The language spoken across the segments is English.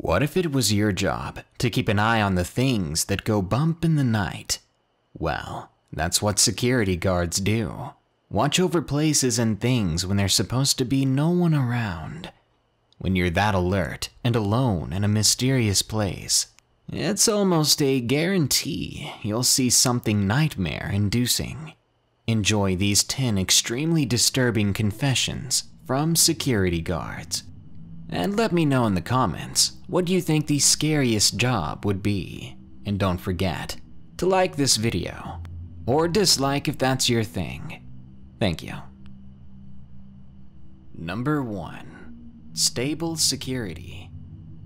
What if it was your job to keep an eye on the things that go bump in the night? Well, that's what security guards do. Watch over places and things when there's supposed to be no one around. When you're that alert and alone in a mysterious place, it's almost a guarantee you'll see something nightmare-inducing. Enjoy these 10 extremely disturbing confessions from security guards. And let me know in the comments what you think the scariest job would be. And don't forget to like this video or dislike if that's your thing. Thank you. Number 1. Stable Security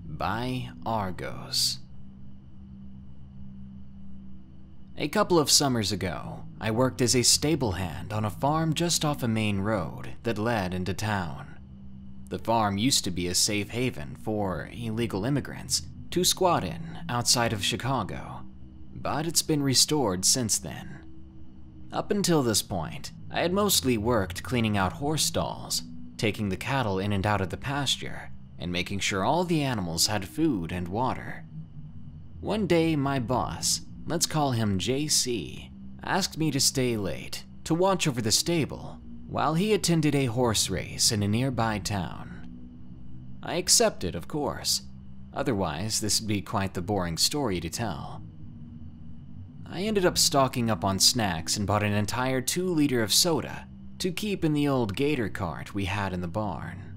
by Argos. A couple of summers ago, I worked as a stable hand on a farm just off a main road that led into town. The farm used to be a safe haven for illegal immigrants to squat in outside of Chicago, but it's been restored since then. Up until this point, I had mostly worked cleaning out horse stalls, taking the cattle in and out of the pasture, and making sure all the animals had food and water. One day, my boss, let's call him JC, asked me to stay late to watch over the stable while he attended a horse race in a nearby town. I accepted, of course. Otherwise, this would be quite the boring story to tell. I ended up stocking up on snacks and bought an entire 2-liter of soda to keep in the old gator cart we had in the barn.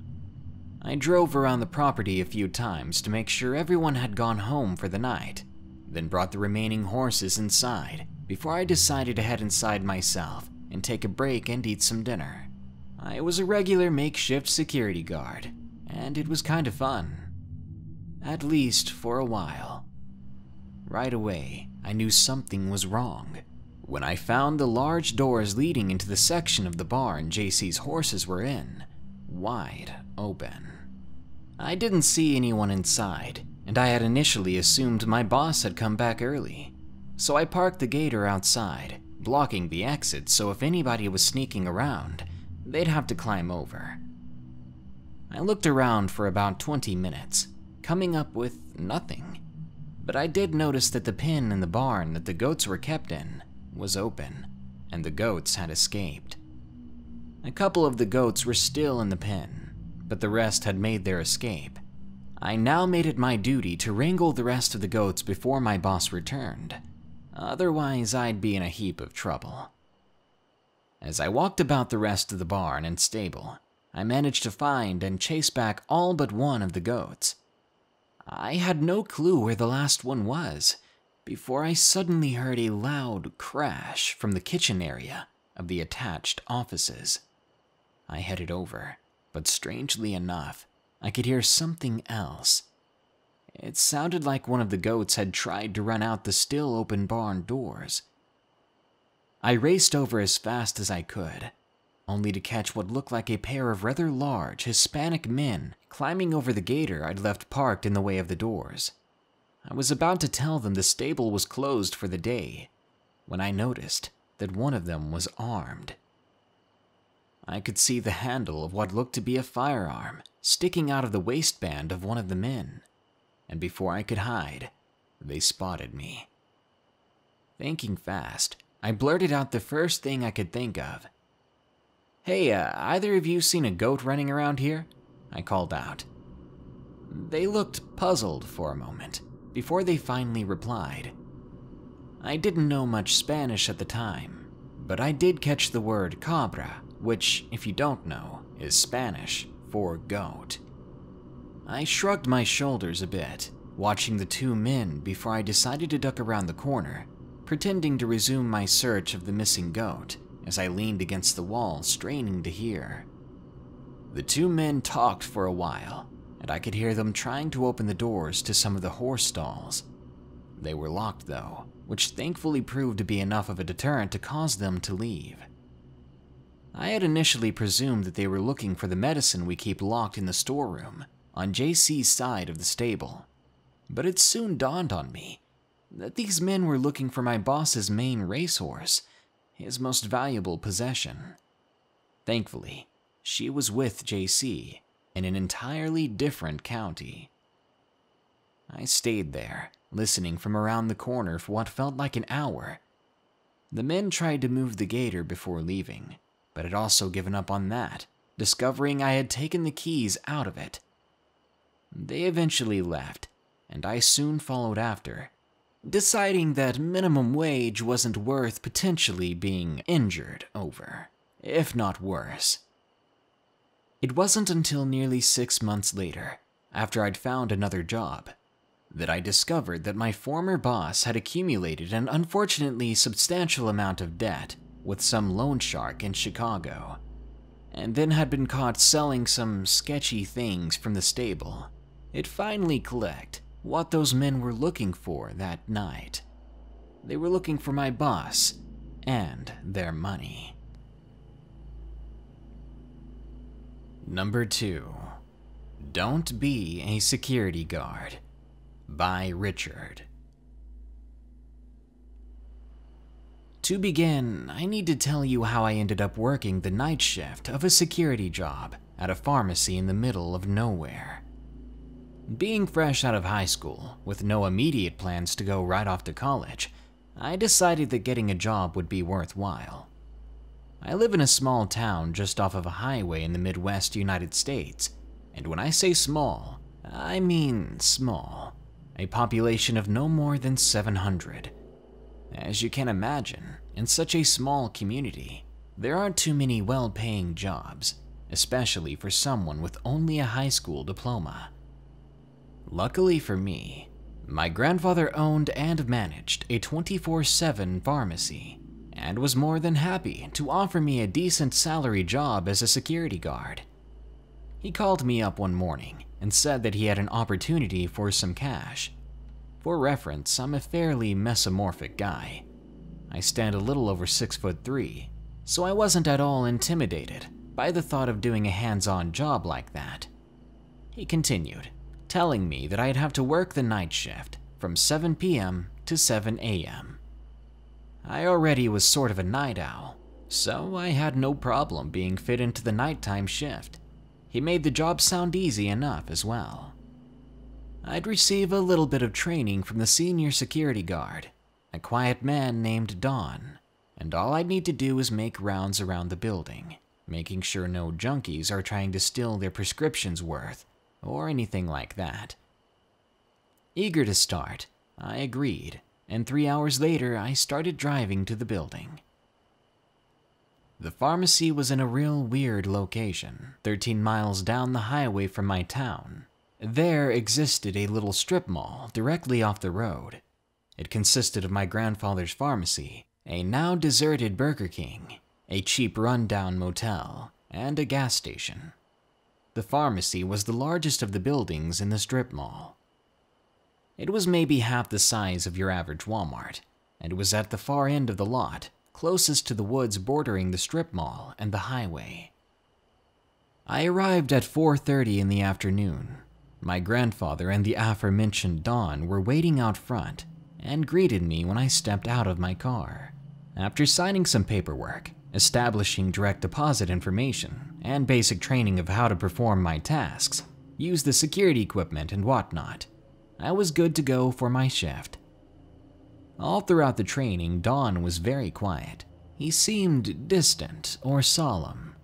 I drove around the property a few times to make sure everyone had gone home for the night, then brought the remaining horses inside before I decided to head inside myself and take a break and eat some dinner. I was a regular makeshift security guard, and it was kind of fun. At least for a while. Right away, I knew something was wrong when I found the large doors leading into the section of the barn JC's horses were in, wide open. I didn't see anyone inside, and I had initially assumed my boss had come back early, so I parked the gator outside, blocking the exit so if anybody was sneaking around, they'd have to climb over. I looked around for about 20 minutes, coming up with nothing, but I did notice that the pen in the barn that the goats were kept in was open, and the goats had escaped. A couple of the goats were still in the pen, but the rest had made their escape. I now made it my duty to wrangle the rest of the goats before my boss returned. Otherwise, I'd be in a heap of trouble. As I walked about the rest of the barn and stable, I managed to find and chase back all but one of the goats. I had no clue where the last one was before I suddenly heard a loud crash from the kitchen area of the attached offices. I headed over, but strangely enough, I could hear something else. It sounded like one of the goats had tried to run out the still-open barn doors. I raced over as fast as I could, only to catch what looked like a pair of rather large Hispanic men climbing over the gator I'd left parked in the way of the doors. I was about to tell them the stable was closed for the day, when I noticed that one of them was armed. I could see the handle of what looked to be a firearm sticking out of the waistband of one of the men, and before I could hide, they spotted me. Thinking fast, I blurted out the first thing I could think of. "Hey, either of you seen a goat running around here?" I called out. They looked puzzled for a moment before they finally replied. I didn't know much Spanish at the time, but I did catch the word cabra, which, if you don't know, is Spanish for goat. I shrugged my shoulders a bit, watching the two men before I decided to duck around the corner, pretending to resume my search of the missing goat as I leaned against the wall, straining to hear. The two men talked for a while, and I could hear them trying to open the doors to some of the horse stalls. They were locked though, which thankfully proved to be enough of a deterrent to cause them to leave. I had initially presumed that they were looking for the medicine we keep locked in the storeroom on JC's side of the stable, but it soon dawned on me that these men were looking for my boss's main racehorse, his most valuable possession. Thankfully, she was with JC in an entirely different county. I stayed there, listening from around the corner for what felt like an hour. The men tried to move the gator before leaving, but had also given up on that, discovering I had taken the keys out of it. They eventually left, and I soon followed after, deciding that minimum wage wasn't worth potentially being injured over, if not worse. It wasn't until nearly 6 months later, after I'd found another job, that I discovered that my former boss had accumulated an unfortunately substantial amount of debt with some loan shark in Chicago, and then had been caught selling some sketchy things from the stable. It finally clicked what those men were looking for that night. They were looking for my boss and their money. Number 2, Don't Be a Security Guard, by Richard. To begin, I need to tell you how I ended up working the night shift of a security job at a pharmacy in the middle of nowhere. Being fresh out of high school, with no immediate plans to go right off to college, I decided that getting a job would be worthwhile. I live in a small town just off of a highway in the Midwest United States, and when I say small, I mean small, a population of no more than 700. As you can imagine, in such a small community, there aren't too many well-paying jobs, especially for someone with only a high school diploma. Luckily for me, my grandfather owned and managed a 24/7 pharmacy and was more than happy to offer me a decent salary job as a security guard. He called me up one morning and said that he had an opportunity for some cash. For reference, I'm a fairly mesomorphic guy. I stand a little over 6'3", so I wasn't at all intimidated by the thought of doing a hands-on job like that. He continued, telling me that I'd have to work the night shift from 7 p.m. to 7 a.m. I already was sort of a night owl, so I had no problem being fit into the nighttime shift. He made the job sound easy enough as well. I'd receive a little bit of training from the senior security guard, a quiet man named Don, and all I'd need to do was make rounds around the building, making sure no junkies are trying to steal their prescriptions worth or anything like that. Eager to start, I agreed, and 3 hours later I started driving to the building. The pharmacy was in a real weird location, 13 miles down the highway from my town. There existed a little strip mall directly off the road. It consisted of my grandfather's pharmacy, a now deserted Burger King, a cheap rundown motel, and a gas station. The pharmacy was the largest of the buildings in the strip mall. It was maybe half the size of your average Walmart, and was at the far end of the lot, closest to the woods bordering the strip mall and the highway. I arrived at 4:30 in the afternoon. My grandfather and the aforementioned Don were waiting out front and greeted me when I stepped out of my car. After signing some paperwork, establishing direct deposit information, and basic training of how to perform my tasks, use the security equipment and whatnot, I was good to go for my shift. All throughout the training, Don was very quiet. He seemed distant or solemn.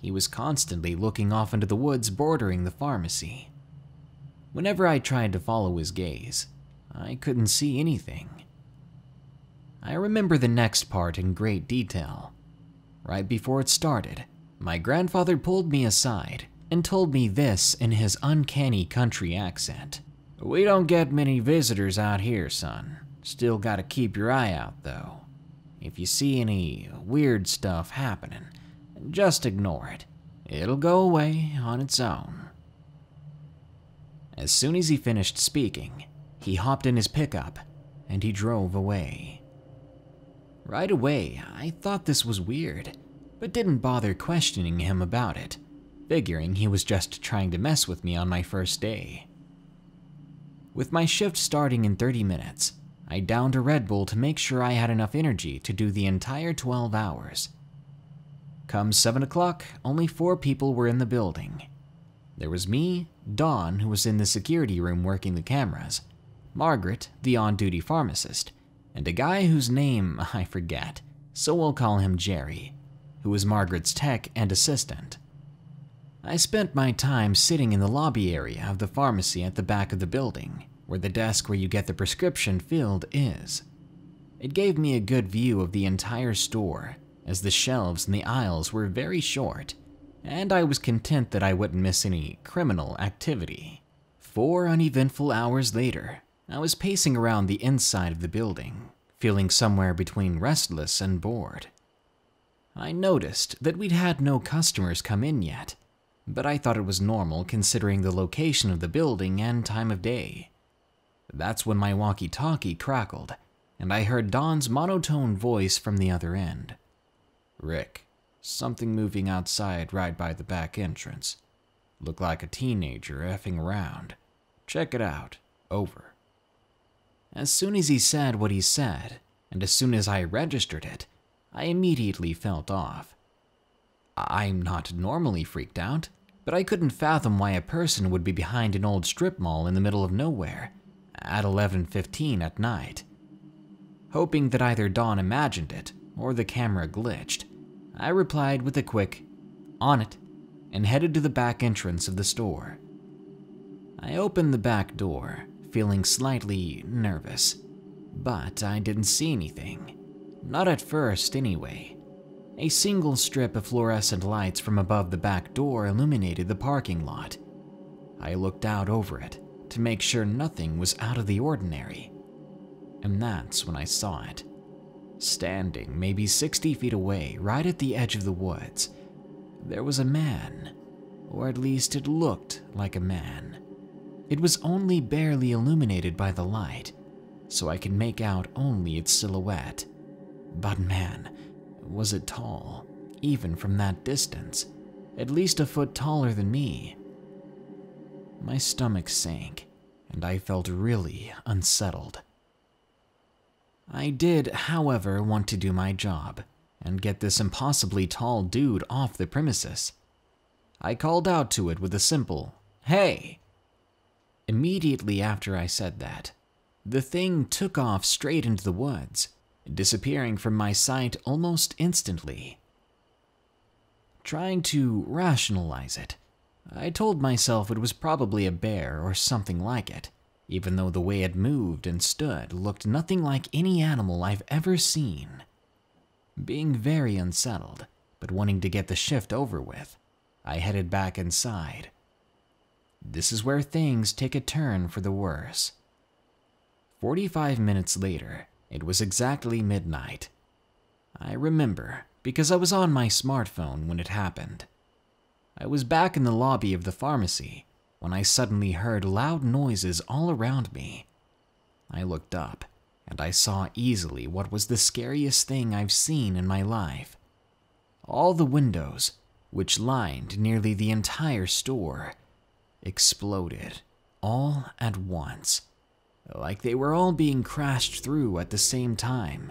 He was constantly looking off into the woods bordering the pharmacy. Whenever I tried to follow his gaze, I couldn't see anything. I remember the next part in great detail. Right before it started, my grandfather pulled me aside and told me this in his uncanny country accent. "We don't get many visitors out here, son. Still gotta keep your eye out, though. If you see any weird stuff happening, just ignore it. It'll go away on its own." As soon as he finished speaking, he hopped in his pickup and he drove away. Right away, I thought this was weird, but didn't bother questioning him about it, figuring he was just trying to mess with me on my first day. With my shift starting in 30 minutes, I downed a Red Bull to make sure I had enough energy to do the entire 12 hours. Come 7 o'clock, only 4 people were in the building. There was me, Don, who was in the security room working the cameras, Margaret, the on-duty pharmacist, and a guy whose name I forget, so we'll call him Jerry, who was Margaret's tech and assistant. I spent my time sitting in the lobby area of the pharmacy at the back of the building, where the desk where you get the prescription filled is. It gave me a good view of the entire store, as the shelves and the aisles were very short, and I was content that I wouldn't miss any criminal activity. 4 uneventful hours later, I was pacing around the inside of the building, feeling somewhere between restless and bored. I noticed that we'd had no customers come in yet, but I thought it was normal considering the location of the building and time of day. That's when my walkie-talkie crackled, and I heard Don's monotone voice from the other end. "Rick, something moving outside right by the back entrance. Looked like a teenager effing around. Check it out. Over." As soon as he said what he said, and as soon as I registered it, I immediately felt off. I'm not normally freaked out, but I couldn't fathom why a person would be behind an old strip mall in the middle of nowhere at 11:15 at night. Hoping that either Dawn imagined it or the camera glitched, I replied with a quick, "On it," and headed to the back entrance of the store. I opened the back door, feeling slightly nervous, but I didn't see anything. Not at first, anyway. A single strip of fluorescent lights from above the back door illuminated the parking lot. I looked out over it to make sure nothing was out of the ordinary, and that's when I saw it. Standing maybe 60 feet away, right at the edge of the woods, there was a man, or at least it looked like a man. It was only barely illuminated by the light, so I could make out only its silhouette. But man, was it tall, even from that distance, at least a foot taller than me. My stomach sank, and I felt really unsettled. I did, however, want to do my job and get this impossibly tall dude off the premises. I called out to it with a simple, "Hey!" Immediately after I said that, the thing took off straight into the woods, disappearing from my sight almost instantly. Trying to rationalize it, I told myself it was probably a bear or something like it, even though the way it moved and stood looked nothing like any animal I've ever seen. Being very unsettled, but wanting to get the shift over with, I headed back inside. This is where things take a turn for the worse. 45 minutes later, it was exactly midnight. I remember, because I was on my smartphone when it happened. I was back in the lobby of the pharmacy when I suddenly heard loud noises all around me. I looked up, and I saw easily what was the scariest thing I've seen in my life. All the windows, which lined nearly the entire store, exploded all at once, like they were all being crashed through at the same time.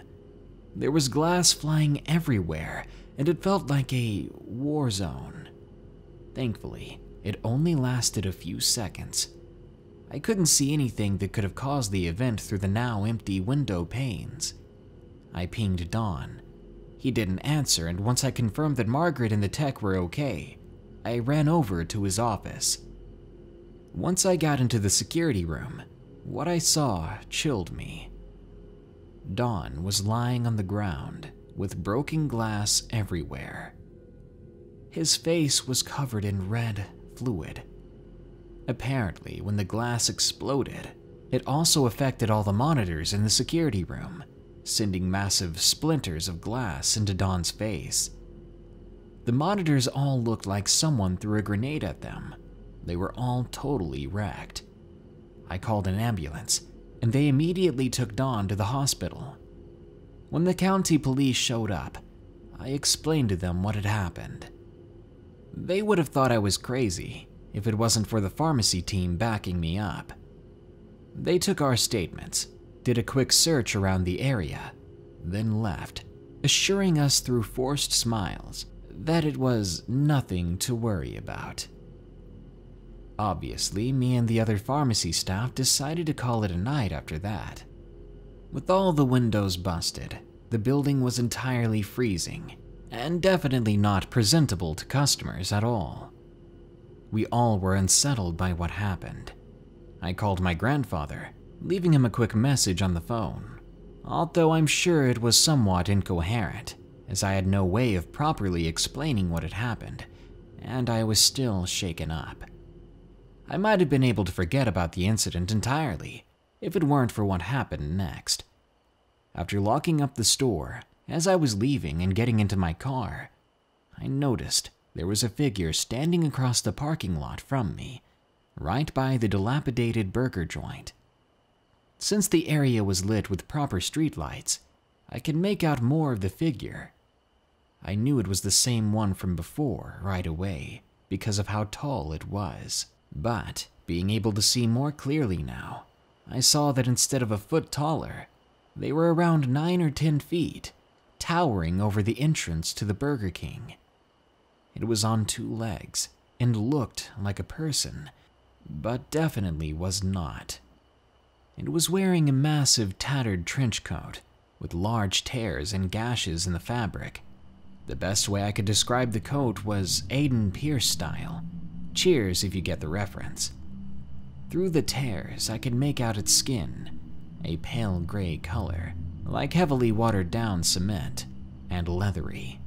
There was glass flying everywhere, and it felt like a war zone. Thankfully, it only lasted a few seconds. I couldn't see anything that could have caused the event through the now empty window panes. I pinged Don. He didn't answer, and once I confirmed that Margaret and the tech were okay, I ran over to his office. Once I got into the security room, what I saw chilled me. Don was lying on the ground with broken glass everywhere. His face was covered in red fluid. Apparently, when the glass exploded, it also affected all the monitors in the security room, sending massive splinters of glass into Don's face. The monitors all looked like someone threw a grenade at them. They were all totally wrecked. I called an ambulance, and they immediately took Don to the hospital. When the county police showed up, I explained to them what had happened. They would have thought I was crazy if it wasn't for the pharmacy team backing me up. They took our statements, did a quick search around the area, then left, assuring us through forced smiles that it was nothing to worry about. Obviously, me and the other pharmacy staff decided to call it a night after that. With all the windows busted, the building was entirely freezing and definitely not presentable to customers at all. We all were unsettled by what happened. I called my grandfather, leaving him a quick message on the phone, although I'm sure it was somewhat incoherent, as I had no way of properly explaining what had happened, and I was still shaken up. I might have been able to forget about the incident entirely if it weren't for what happened next. After locking up the store, as I was leaving and getting into my car, I noticed there was a figure standing across the parking lot from me, right by the dilapidated burger joint. Since the area was lit with proper streetlights, I could make out more of the figure. I knew it was the same one from before right away because of how tall it was. But being able to see more clearly now, I saw that instead of a foot taller, they were around 9 or 10 feet, towering over the entrance to the Burger King. It was on two legs and looked like a person, but definitely was not. It was wearing a massive tattered trench coat with large tears and gashes in the fabric. The best way I could describe the coat was Aiden Pierce style. Cheers if you get the reference. Through the tears, I could make out its skin, a pale gray color, like heavily watered down cement, and leathery.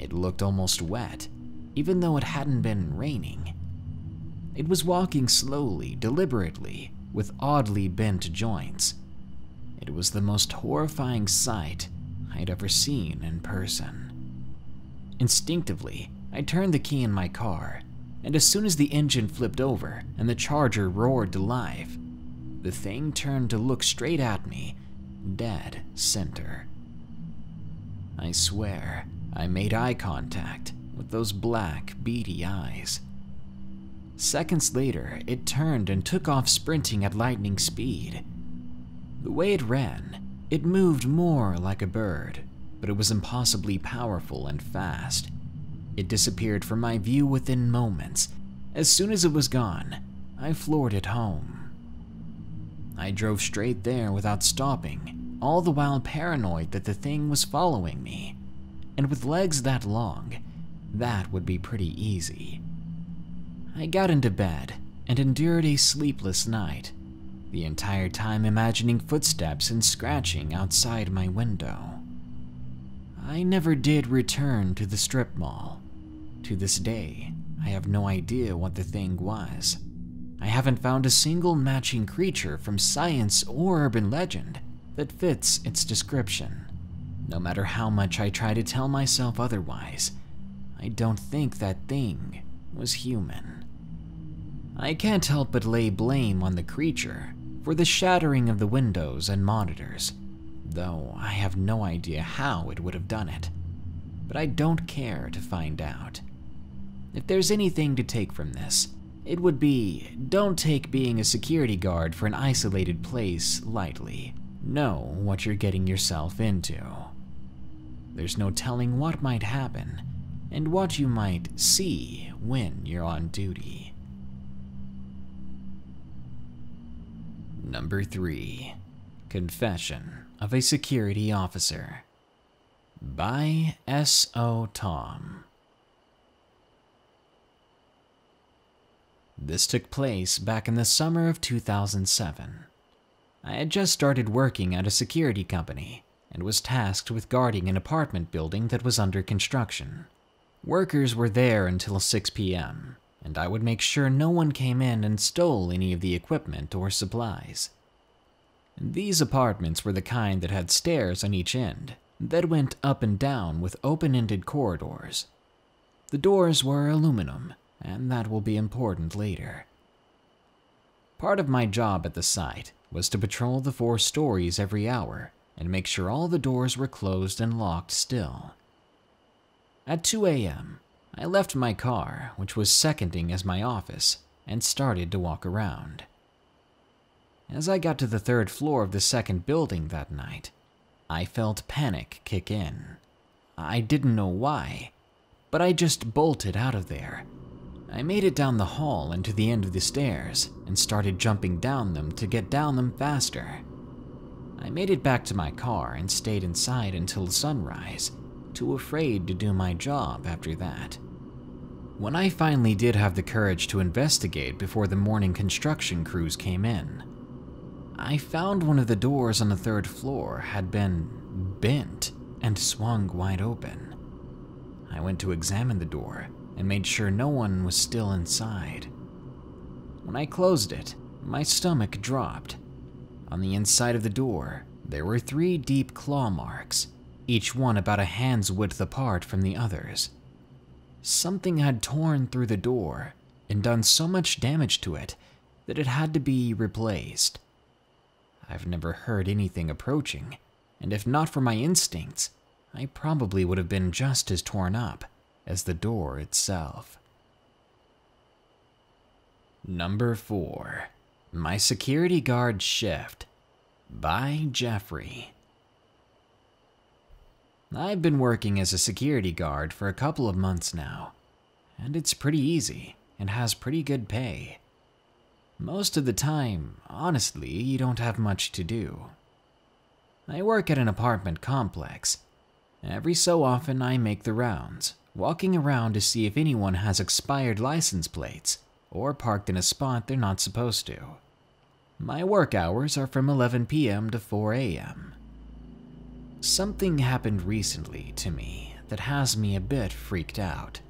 It looked almost wet, even though it hadn't been raining. It was walking slowly, deliberately, with oddly bent joints. It was the most horrifying sight I'd ever seen in person. Instinctively, I turned the key in my car, and as soon as the engine flipped over and the charger roared to life, the thing turned to look straight at me, dead center. I swear, I made eye contact with those black, beady eyes. Seconds later, it turned and took off sprinting at lightning speed. The way it ran, it moved more like a bird, but it was impossibly powerful and fast. It disappeared from my view within moments. As soon as it was gone, I floored it home. I drove straight there without stopping, all the while paranoid that the thing was following me. And with legs that long, that would be pretty easy. I got into bed and endured a sleepless night, the entire time imagining footsteps and scratching outside my window. I never did return to the strip mall. To this day, I have no idea what the thing was. I haven't found a single matching creature from science or urban legend that fits its description. No matter how much I try to tell myself otherwise, I don't think that thing was human. I can't help but lay blame on the creature for the shattering of the windows and monitors, though I have no idea how it would have done it. But I don't care to find out. If there's anything to take from this, it would be, don't take being a security guard for an isolated place lightly. Know what you're getting yourself into. There's no telling what might happen and what you might see when you're on duty. Number 3, Confession of a Security Officer by O. Tom. This took place back in the summer of 2007. I had just started working at a security company and was tasked with guarding an apartment building that was under construction. Workers were there until 6 p.m., and I would make sure no one came in and stole any of the equipment or supplies. These apartments were the kind that had stairs on each end that went up and down with open-ended corridors. The doors were aluminum, and that will be important later. Part of my job at the site was to patrol the 4 stories every hour and make sure all the doors were closed and locked still. At 2 a.m., I left my car, which was seconding as my office, and started to walk around. As I got to the 3rd floor of the 2nd building that night, I felt panic kick in. I didn't know why, but I just bolted out of there. I made it down the hall and to the end of the stairs, and started jumping down them to get down them faster. I made it back to my car and stayed inside until sunrise, too afraid to do my job after that. When I finally did have the courage to investigate before the morning construction crews came in, I found one of the doors on the third floor had been bent and swung wide open. I went to examine the door and made sure no one was still inside. When I closed it, my stomach dropped. On the inside of the door, there were 3 deep claw marks, each one about a hand's width apart from the others. Something had torn through the door and done so much damage to it that it had to be replaced. I've never heard anything approaching, and if not for my instincts, I probably would have been just as torn up as the door itself. Number 4. My Security Guard Shift by Jeffrey. I've been working as a security guard for a couple of months now, and it's pretty easy and has pretty good pay. Most of the time, honestly, you don't have much to do. I work at an apartment complex. Every so often I make the rounds, walking around to see if anyone has expired license plates or parked in a spot they're not supposed to. My work hours are from 11 p.m. to 4 a.m. Something happened recently to me that has me a bit freaked out.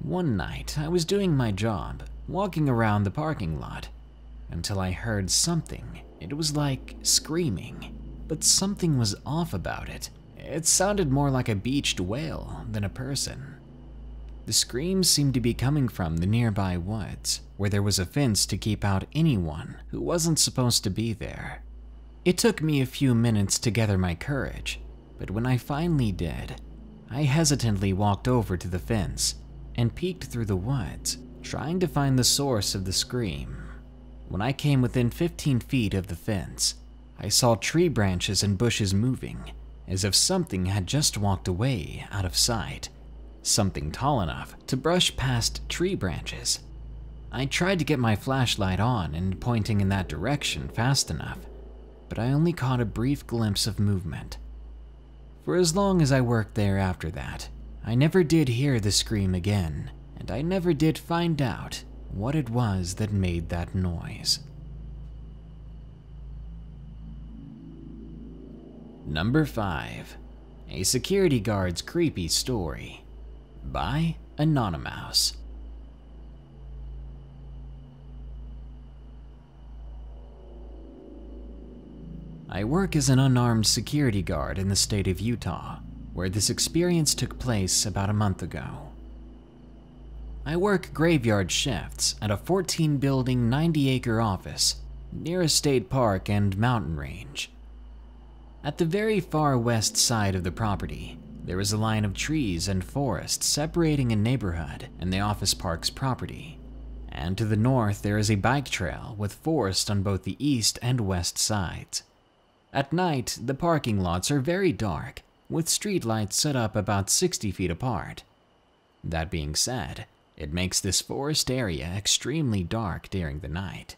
One night I was doing my job, walking around the parking lot, until I heard something. It was like screaming, but something was off about it. It sounded more like a beached whale than a person. The screams seemed to be coming from the nearby woods, where there was a fence to keep out anyone who wasn't supposed to be there. It took me a few minutes to gather my courage, but when I finally did, I hesitantly walked over to the fence and peeked through the woods, trying to find the source of the scream. When I came within 15 feet of the fence, I saw tree branches and bushes moving, as if something had just walked away out of sight, something tall enough to brush past tree branches. I tried to get my flashlight on and pointing in that direction fast enough, but I only caught a brief glimpse of movement. For as long as I worked there after that, I never did hear the scream again, and I never did find out what it was that made that noise. Number 5. A Security Guard's Creepy Story by Anonymous. I work as an unarmed security guard in the state of Utah, where this experience took place about a month ago. I work graveyard shifts at a 14-building, 90-acre office near a state park and mountain range. At the very far west side of the property, there is a line of trees and forests separating a neighborhood and the office park's property, and to the north there is a bike trail with forest on both the east and west sides. At night, the parking lots are very dark, with streetlights set up about 60 feet apart. That being said, it makes this forest area extremely dark during the night.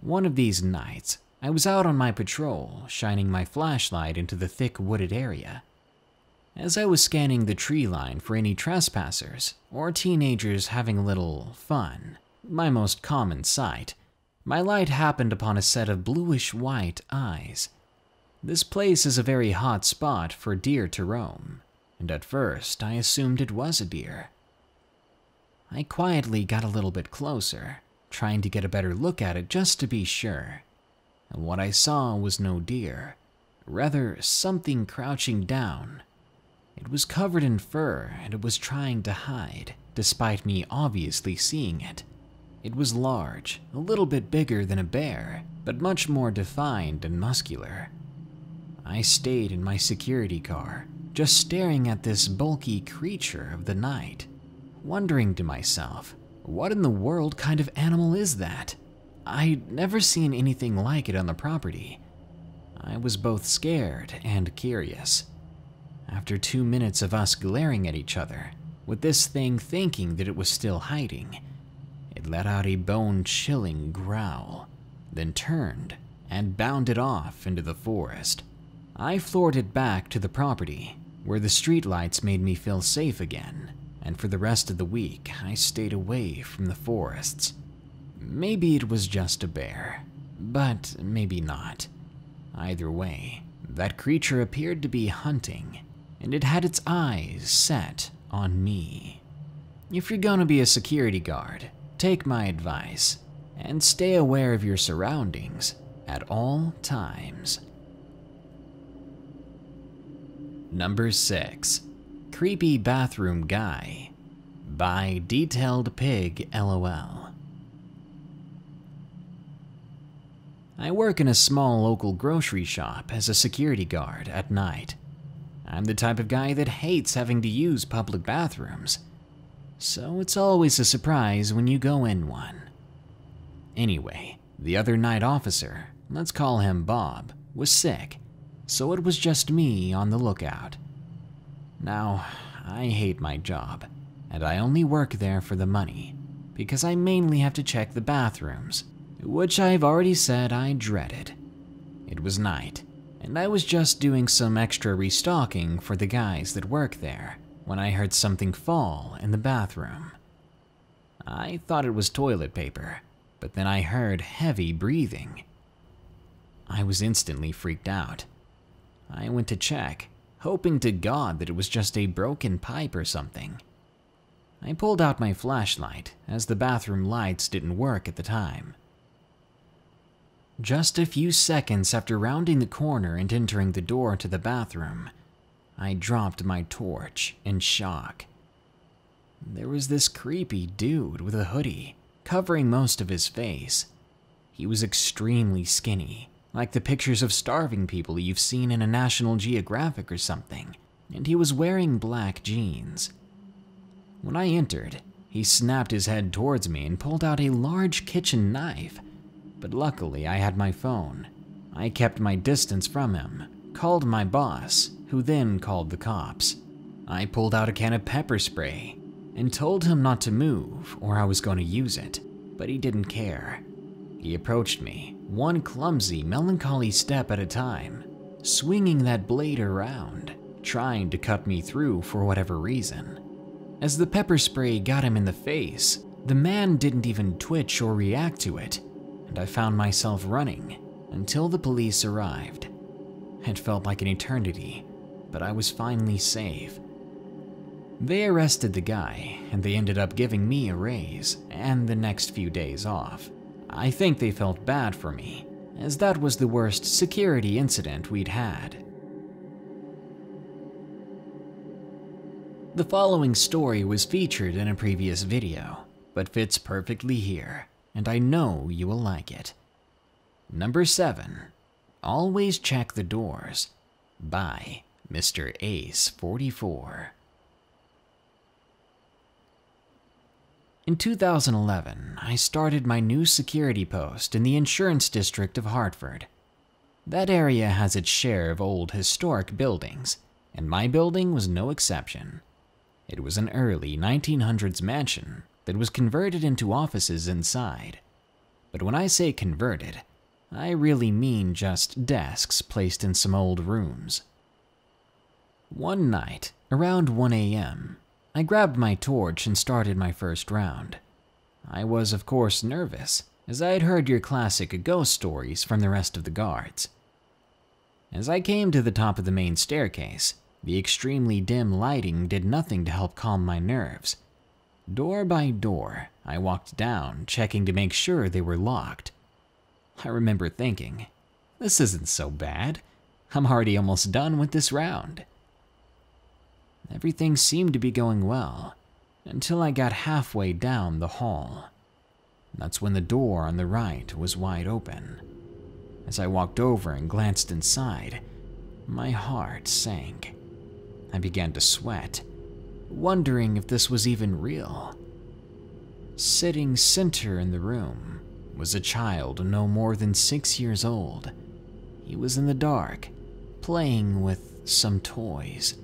One of these nights, I was out on my patrol, shining my flashlight into the thick wooded area. As I was scanning the tree line for any trespassers or teenagers having a little fun, my most common sight, my light happened upon a set of bluish-white eyes. This place is a very hot spot for deer to roam, and at first I assumed it was a deer. I quietly got a little bit closer, trying to get a better look at it just to be sure. What I saw was no deer, rather something crouching down. It was covered in fur and it was trying to hide, despite me obviously seeing it. It was large, a little bit bigger than a bear, but much more defined and muscular. I stayed in my security car, just staring at this bulky creature of the night, wondering to myself, what in the world kind of animal is that? I'd never seen anything like it on the property. I was both scared and curious. After 2 minutes of us glaring at each other, with this thing thinking that it was still hiding. It let out a bone-chilling growl, then turned and bounded off into the forest. I floored it back to the property, where the streetlights made me feel safe again, and for the rest of the week I stayed away from the forests. Maybe it was just a bear, but maybe not. Either way, that creature appeared to be hunting, and it had its eyes set on me. If you're gonna be a security guard, take my advice and stay aware of your surroundings at all times. Number 6. Creepy Bathroom Guy by detailedpiglol. I work in a small local grocery shop as a security guard at night. I'm the type of guy that hates having to use public bathrooms, so it's always a surprise when you go in one. Anyway, the other night officer, let's call him Bob, was sick, so it was just me on the lookout. Now, I hate my job, and I only work there for the money, because I mainly have to check the bathrooms, which I've already said I dreaded. It was night, and I was just doing some extra restocking for the guys that work there when I heard something fall in the bathroom. I thought it was toilet paper, but then I heard heavy breathing. I was instantly freaked out. I went to check, hoping to God that it was just a broken pipe or something. I pulled out my flashlight, as the bathroom lights didn't work at the time. Just a few seconds after rounding the corner and entering the door to the bathroom, I dropped my torch in shock. There was this creepy dude with a hoodie, covering most of his face. He was extremely skinny, like the pictures of starving people you've seen in a National Geographic or something, and he was wearing black jeans. When I entered, he snapped his head towards me and pulled out a large kitchen knife, but luckily I had my phone. I kept my distance from him, called my boss, who then called the cops. I pulled out a can of pepper spray and told him not to move or I was going to use it, but he didn't care. He approached me, one clumsy, melancholy step at a time, swinging that blade around, trying to cut me through for whatever reason. As the pepper spray got him in the face, the man didn't even twitch or react to it, and I found myself running until the police arrived. It felt like an eternity, but I was finally safe. They arrested the guy, and they ended up giving me a raise and the next few days off. I think they felt bad for me, as that was the worst security incident we'd had. The following story was featured in a previous video, but fits perfectly here, and I know you will like it. Number 7. Always Check the Doors by MrAce44. In 2011, I started my new security post in the insurance district of Hartford. That area has its share of old historic buildings, and my building was no exception. It was an early 1900s mansion that was converted into offices inside. But when I say converted, I really mean just desks placed in some old rooms. One night, around 1 a.m., I grabbed my torch and started my first round. I was, of course, nervous, as I had heard your classic ghost stories from the rest of the guards. As I came to the top of the main staircase, the extremely dim lighting did nothing to help calm my nerves. Door by door, I walked down, checking to make sure they were locked. I remember thinking, this isn't so bad. I'm already almost done with this round. Everything seemed to be going well, until I got halfway down the hall. That's when the door on the right was wide open. As I walked over and glanced inside, my heart sank. I began to sweat, wondering if this was even real. Sitting center in the room was a child no more than 6 years old. He was in the dark, playing with some toys.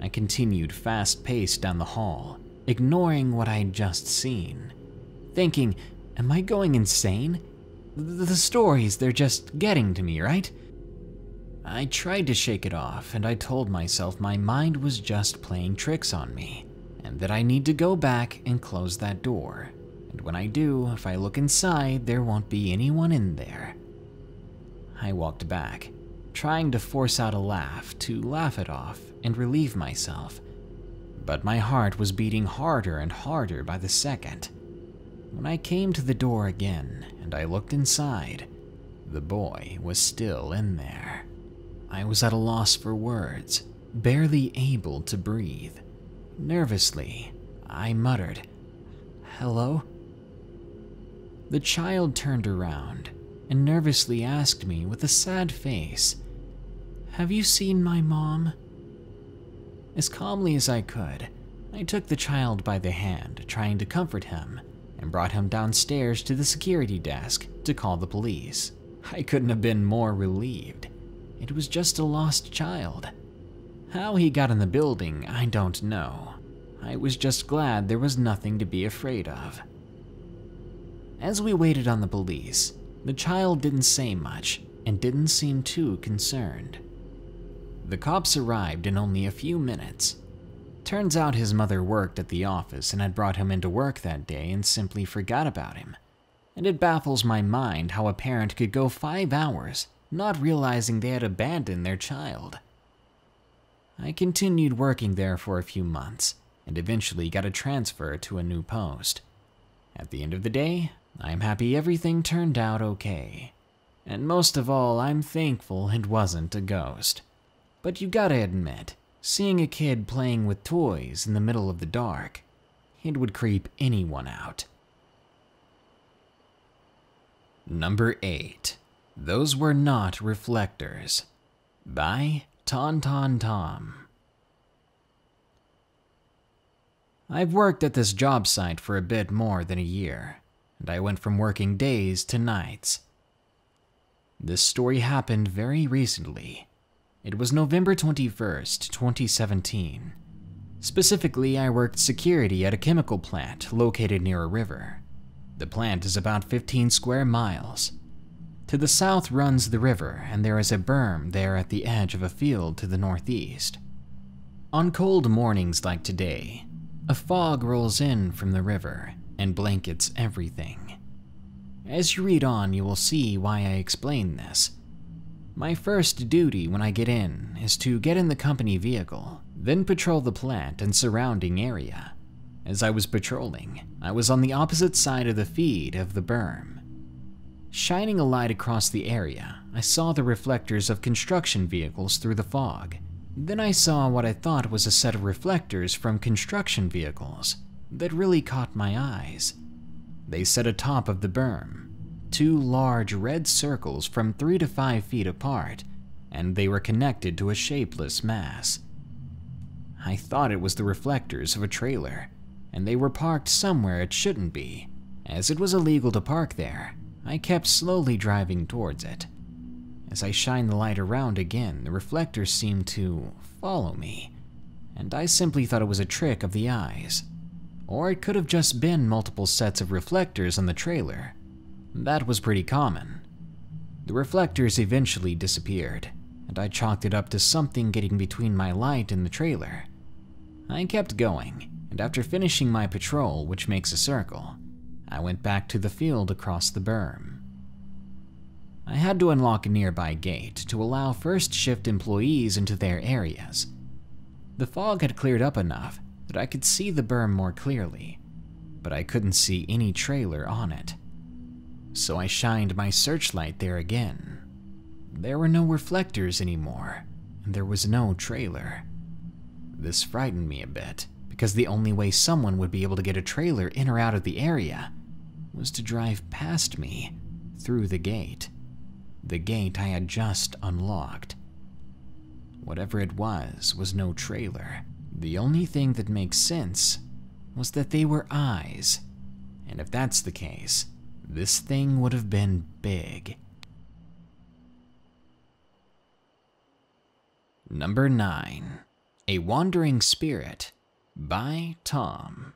I continued fast-paced down the hall, ignoring what I had just seen, thinking, am I going insane? The stories, they're just getting to me, right? I tried to shake it off, and I told myself my mind was just playing tricks on me, and that I need to go back and close that door. And when I do, if I look inside, there won't be anyone in there. I walked back, trying to force out a laugh to laugh it off and relieve myself, but my heart was beating harder and harder by the second. When I came to the door again and I looked inside, the boy was still in there. I was at a loss for words, barely able to breathe. Nervously, I muttered, "Hello?" The child turned around and nervously asked me with a sad face, "Have you seen my mom?" As calmly as I could, I took the child by the hand, trying to comfort him, and brought him downstairs to the security desk to call the police. I couldn't have been more relieved. It was just a lost child. How he got in the building, I don't know. I was just glad there was nothing to be afraid of. As we waited on the police, the child didn't say much and didn't seem too concerned. The cops arrived in only a few minutes. Turns out his mother worked at the office and had brought him into work that day and simply forgot about him. And it baffles my mind how a parent could go 5 hours not realizing they had abandoned their child. I continued working there for a few months and eventually got a transfer to a new post. At the end of the day, I'm happy everything turned out okay. And most of all, I'm thankful it wasn't a ghost. But you gotta admit, seeing a kid playing with toys in the middle of the dark, it would creep anyone out. Number 8. Those Were Not Reflectors by tauntauntom. I've worked at this job site for a bit more than a year, and I went from working days to nights. This story happened very recently. It was November 21st, 2017. Specifically, I worked security at a chemical plant located near a river. The plant is about 15 square miles. To the south runs the river, and there is a berm there at the edge of a field to the northeast. On cold mornings like today, a fog rolls in from the river and blankets everything. As you read on, you will see why I explain this. My first duty when I get in is to get in the company vehicle, then patrol the plant and surrounding area. As I was patrolling, I was on the opposite side of the feed of the berm. Shining a light across the area, I saw the reflectors of construction vehicles through the fog. Then I saw what I thought was a set of reflectors from construction vehicles that really caught my eyes. They set atop of the berm, two large red circles from 3 to 5 feet apart, and they were connected to a shapeless mass. I thought it was the reflectors of a trailer, and they were parked somewhere it shouldn't be, as it was illegal to park there. I kept slowly driving towards it. As I shined the light around again, the reflectors seemed to follow me, and I simply thought it was a trick of the eyes. Or it could have just been multiple sets of reflectors on the trailer. That was pretty common. The reflectors eventually disappeared, and I chalked it up to something getting between my light and the trailer. I kept going, and after finishing my patrol, which makes a circle, I went back to the field across the berm. I had to unlock a nearby gate to allow first shift employees into their areas. The fog had cleared up enough that I could see the berm more clearly, but I couldn't see any trailer on it. So I shined my searchlight there again. There were no reflectors anymore, and there was no trailer. This frightened me a bit, because the only way someone would be able to get a trailer in or out of the area was to drive past me through the gate I had just unlocked. Whatever it was no trailer. The only thing that makes sense was that they were eyes, and if that's the case, this thing would have been big. Number 9. A Wandering Spirit by Tom.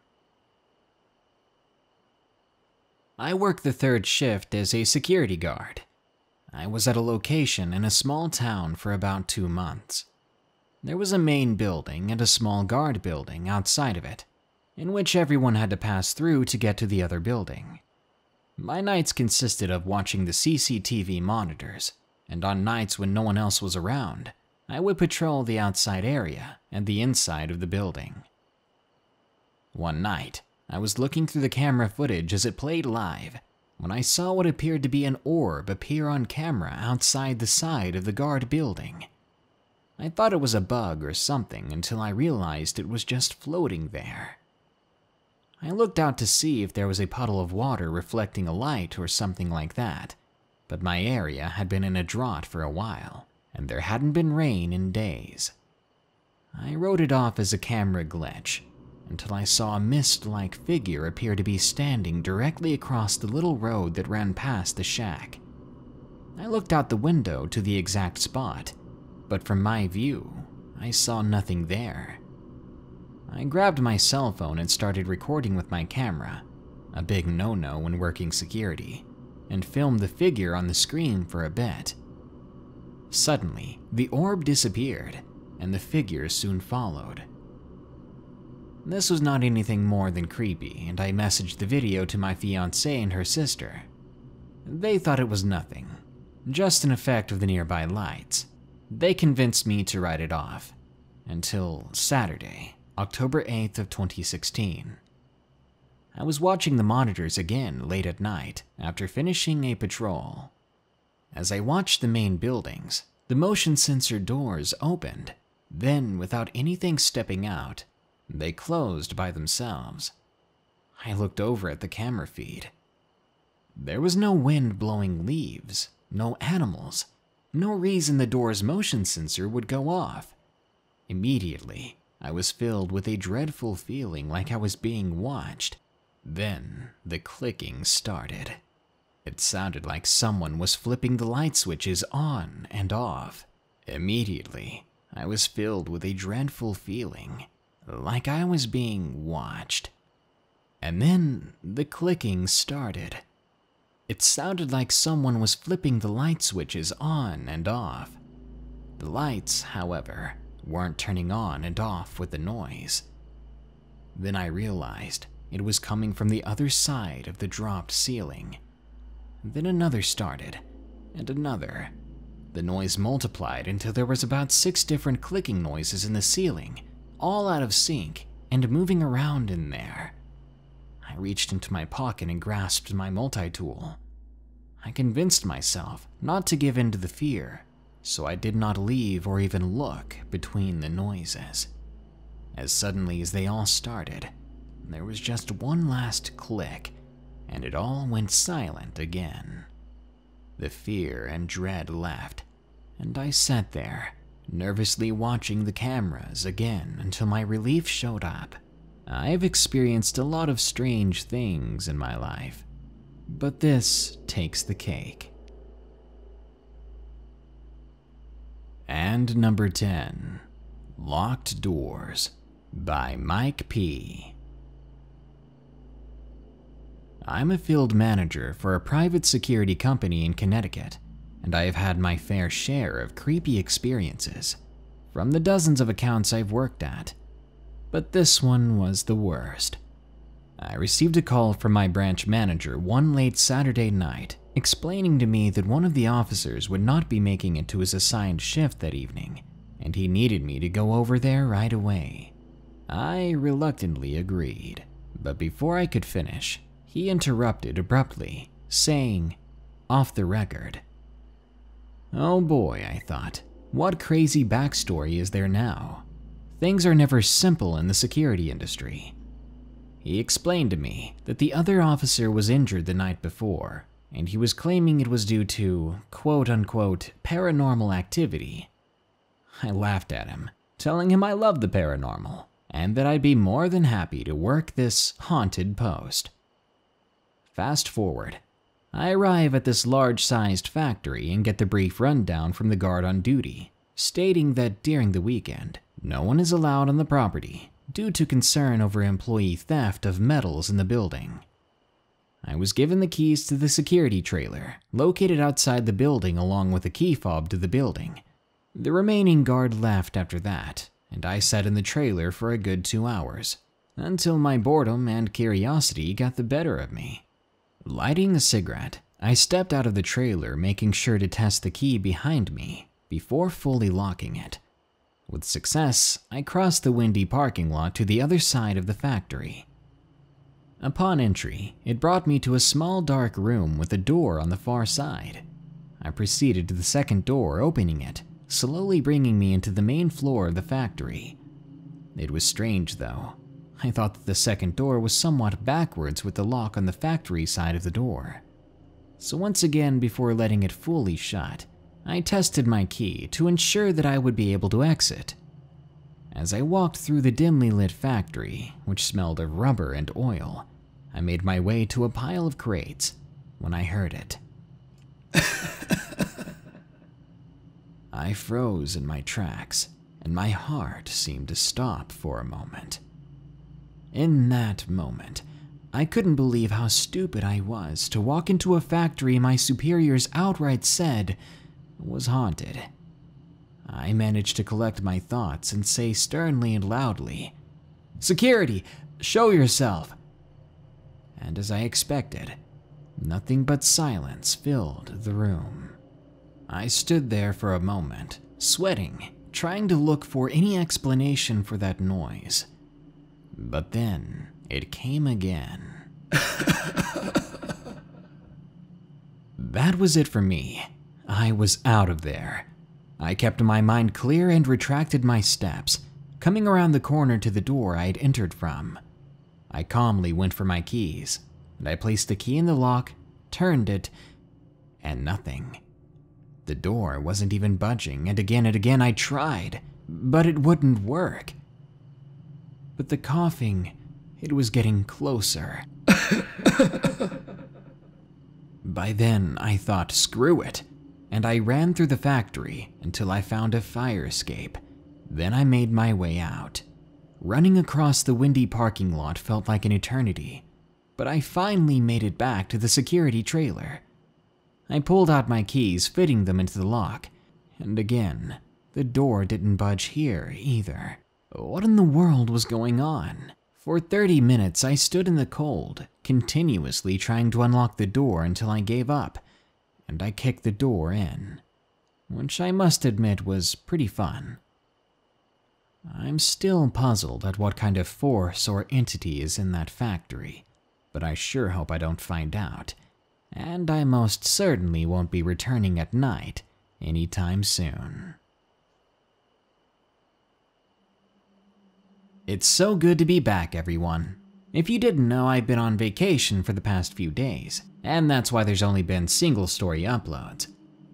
I worked the third shift as a security guard. I was at a location in a small town for about 2 months. There was a main building and a small guard building outside of it, in which everyone had to pass through to get to the other building. My nights consisted of watching the CCTV monitors, and on nights when no one else was around, I would patrol the outside area and the inside of the building. One night, I was looking through the camera footage as it played live when I saw what appeared to be an orb appear on camera outside the side of the guard building. I thought it was a bug or something until I realized it was just floating there. I looked out to see if there was a puddle of water reflecting a light or something like that, but my area had been in a drought for a while, and there hadn't been rain in days. I wrote it off as a camera glitch, until I saw a mist-like figure appear to be standing directly across the little road that ran past the shack. I looked out the window to the exact spot, but from my view, I saw nothing there. I grabbed my cell phone and started recording with my camera, a big no-no when working security, and filmed the figure on the screen for a bit. Suddenly, the orb disappeared, and the figure soon followed. This was not anything more than creepy, and I messaged the video to my fiancée and her sister. They thought it was nothing, just an effect of the nearby lights. They convinced me to write it off, until Saturday, October 8th of 2016. I was watching the monitors again late at night after finishing a patrol. As I watched the main buildings, the motion sensor doors opened, then without anything stepping out, they closed by themselves. I looked over at the camera feed. There was no wind blowing leaves, no animals, no reason the door's motion sensor would go off. Immediately, I was filled with a dreadful feeling like I was being watched. Then the clicking started. It sounded like someone was flipping the light switches on and off. Immediately, I was filled with a dreadful feeling, like I was being watched. And then the clicking started. It sounded like someone was flipping the light switches on and off. The lights, however, weren't turning on and off with the noise. Then I realized it was coming from the other side of the dropped ceiling. Then another started, and another. The noise multiplied until there was about 6 different clicking noises in the ceiling, all out of sync and moving around in there. I reached into my pocket and grasped my multi-tool. I convinced myself not to give in to the fear, so I did not leave or even look between the noises. As suddenly as they all started, there was just one last click, and it all went silent again. The fear and dread left, and I sat there, nervously watching the cameras again until my relief showed up. I've experienced a lot of strange things in my life, but this takes the cake. And number 10, Locked Doors by Mike P. I'm a field manager for a private security company in Connecticut, and I have had my fair share of creepy experiences from the dozens of accounts I've worked at, but this one was the worst. I received a call from my branch manager one late Saturday night explaining to me that one of the officers would not be making it to his assigned shift that evening, and he needed me to go over there right away. I reluctantly agreed, but before I could finish, he interrupted abruptly, saying, off the record. Oh boy, I thought, what crazy backstory is there now? Things are never simple in the security industry. He explained to me that the other officer was injured the night before, and he was claiming it was due to, quote unquote, paranormal activity. I laughed at him, telling him I loved the paranormal, and that I'd be more than happy to work this haunted post. Fast forward, I arrive at this large-sized factory and get the brief rundown from the guard on duty, stating that during the weekend, No one is allowed on the property due to concern over employee theft of metals in the building. I was given the keys to the security trailer located outside the building along with a key fob to the building. The remaining guard left after that, and I sat in the trailer for a good 2 hours, until my boredom and curiosity got the better of me. Lighting a cigarette, I stepped out of the trailer, making sure to test the key behind me before fully locking it. With success, I crossed the windy parking lot to the other side of the factory. Upon entry, it brought me to a small dark room with a door on the far side. I proceeded to the second door, opening it, slowly bringing me into the main floor of the factory. It was strange though. I thought that the second door was somewhat backwards with the lock on the factory side of the door. So once again, before letting it fully shut, I tested my key to ensure that I would be able to exit. As I walked through the dimly lit factory, which smelled of rubber and oil, I made my way to a pile of crates when I heard it. I froze in my tracks, and my heart seemed to stop for a moment. In that moment, I couldn't believe how stupid I was to walk into a factory my superiors outright said was haunted. I managed to collect my thoughts and say sternly and loudly, "Security, show yourself!" And as I expected, nothing but silence filled the room. I stood there for a moment, sweating, trying to look for any explanation for that noise. But then, it came again. That was it for me. I was out of there. I kept my mind clear and retracted my steps, coming around the corner to the door I had entered from. I calmly went for my keys, and I placed the key in the lock, turned it, and nothing. The door wasn't even budging, and again I tried, but it wouldn't work. But the coughing, it was getting closer. By then, I thought, screw it, and I ran through the factory until I found a fire escape. Then I made my way out. Running across the windy parking lot felt like an eternity, but I finally made it back to the security trailer. I pulled out my keys, fitting them into the lock, and again, the door didn't budge here either. What in the world was going on? For 30 minutes, I stood in the cold, continuously trying to unlock the door until I gave up, and I kicked the door in, which I must admit was pretty fun. I'm still puzzled at what kind of force or entity is in that factory, but I sure hope I don't find out, and I most certainly won't be returning at night anytime soon. It's so good to be back, everyone. If you didn't know, I've been on vacation for the past few days, and that's why there's only been single story uploads.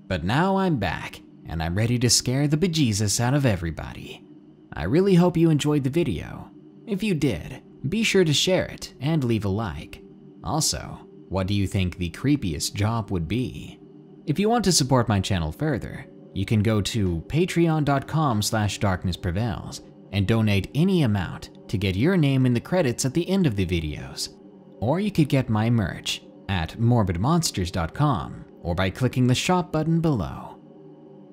But now I'm back, and I'm ready to scare the bejesus out of everybody. I really hope you enjoyed the video. If you did, be sure to share it and leave a like. Also, what do you think the creepiest job would be? If you want to support my channel further, you can go to patreon.com/darknessprevails and donate any amount to get your name in the credits at the end of the videos. Or you could get my merch at morbidmonsters.com or by clicking the shop button below.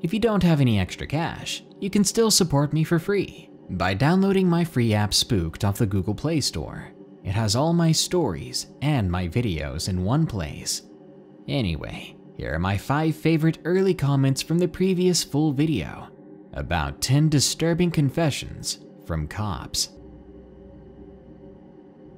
If you don't have any extra cash, you can still support me for free by downloading my free app Spooked off the Google Play Store. It has all my stories and my videos in one place. Anyway, here are my 5 favorite early comments from the previous full video about 10 disturbing confessions from cops.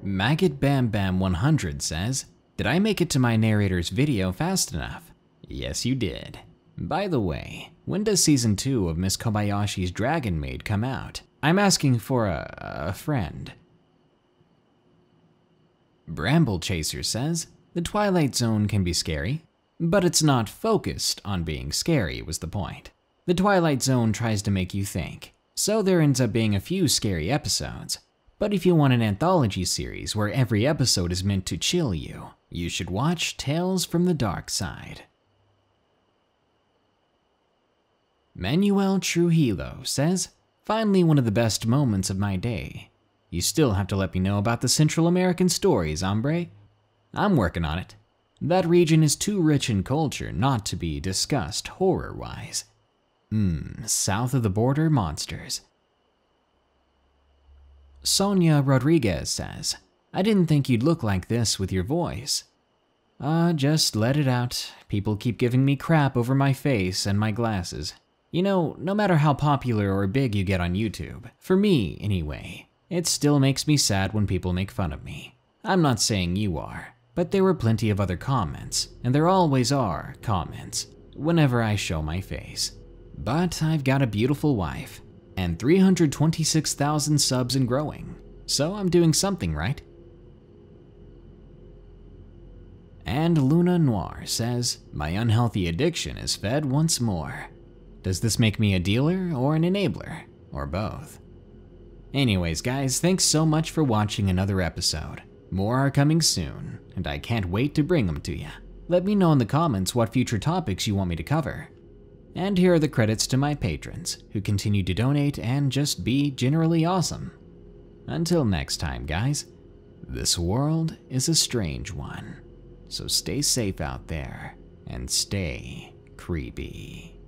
MaggotBamBam100 says, "Did I make it to my narrator's video fast enough?" Yes, you did. By the way, when does season 2 of Miss Kobayashi's Dragon Maid come out? I'm asking for a friend. Bramble Chaser says, "The Twilight Zone can be scary, but it's not focused on being scary was the point. The Twilight Zone tries to make you think, so there ends up being a few scary episodes. But if you want an anthology series where every episode is meant to chill you, you should watch Tales from the Dark Side." Manuel Trujillo says, Finally, one of the best moments of my day. You still have to let me know about the Central American stories, hombre. I'm working on it. That region is too rich in culture not to be discussed horror-wise. South of the border monsters. Sonia Rodriguez says, I didn't think you'd look like this with your voice. Just let it out. People keep giving me crap over my face and my glasses. You know, no matter how popular or big you get on YouTube, for me anyway, it still makes me sad when people make fun of me. I'm not saying you are, but there were plenty of other comments, and there always are comments, whenever I show my face. But I've got a beautiful wife, and 326,000 subs and growing, so I'm doing something right. And Luna Noir says, my unhealthy addiction is fed once more. Does this make me a dealer or an enabler, or both? Anyways guys, thanks so much for watching another episode. More are coming soon, and I can't wait to bring them to you. Let me know in the comments what future topics you want me to cover. And here are the credits to my patrons, who continue to donate and just be generally awesome. Until next time guys, this world is a strange one, so stay safe out there and stay creepy.